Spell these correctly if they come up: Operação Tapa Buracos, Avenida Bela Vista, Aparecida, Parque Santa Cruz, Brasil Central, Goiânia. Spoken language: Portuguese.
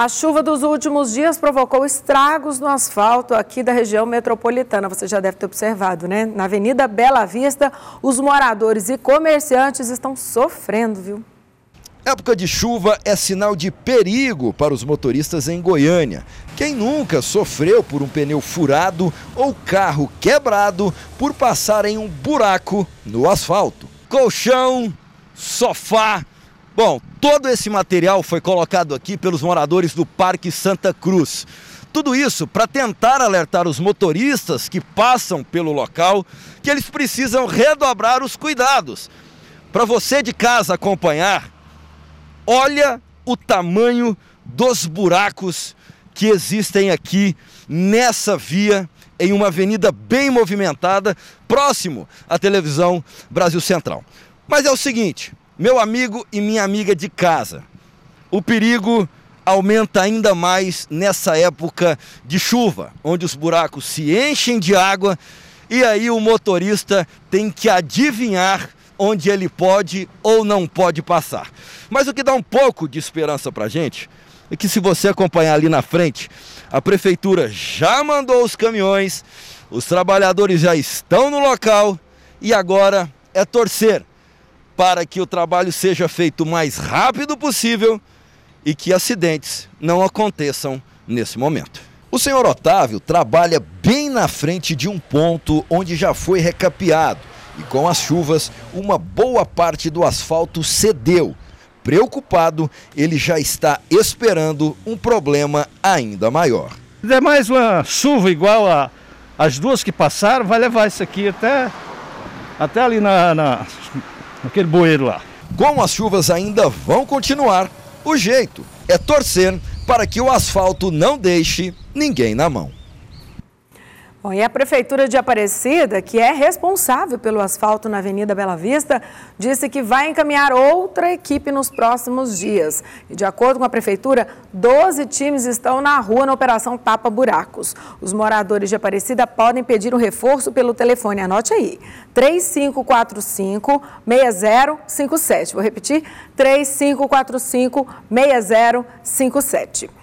A chuva dos últimos dias provocou estragos no asfalto aqui da região metropolitana. Você já deve ter observado, né? Na Avenida Bela Vista, os moradores e comerciantes estão sofrendo, viu? Época de chuva é sinal de perigo para os motoristas em Goiânia. Quem nunca sofreu por um pneu furado ou carro quebrado por passar em um buraco no asfalto? Colchão, sofá... Bom, todo esse material foi colocado aqui pelos moradores do Parque Santa Cruz. Tudo isso para tentar alertar os motoristas que passam pelo local que eles precisam redobrar os cuidados. Para você de casa acompanhar, olha o tamanho dos buracos que existem aqui nessa via, em uma avenida bem movimentada, próximo à televisão Brasil Central. Mas é o seguinte... Meu amigo e minha amiga de casa, o perigo aumenta ainda mais nessa época de chuva, onde os buracos se enchem de água e aí o motorista tem que adivinhar onde ele pode ou não pode passar. Mas o que dá um pouco de esperança pra gente é que, se você acompanhar ali na frente, a prefeitura já mandou os caminhões, os trabalhadores já estão no local e agora é torcer para que o trabalho seja feito o mais rápido possível e que acidentes não aconteçam nesse momento. O senhor Otávio trabalha bem na frente de um ponto onde já foi recapeado e, com as chuvas, uma boa parte do asfalto cedeu. Preocupado, ele já está esperando um problema ainda maior. É mais uma chuva igual às duas que passaram, vai levar isso aqui até ali naquele bueiro lá. Como as chuvas ainda vão continuar, o jeito é torcer para que o asfalto não deixe ninguém na mão. Bom, e a Prefeitura de Aparecida, que é responsável pelo asfalto na Avenida Bela Vista, disse que vai encaminhar outra equipe nos próximos dias. E, de acordo com a Prefeitura, 12 times estão na rua na Operação Tapa Buracos. Os moradores de Aparecida podem pedir um reforço pelo telefone. Anote aí, 3545-6057. Vou repetir, 3545-6057.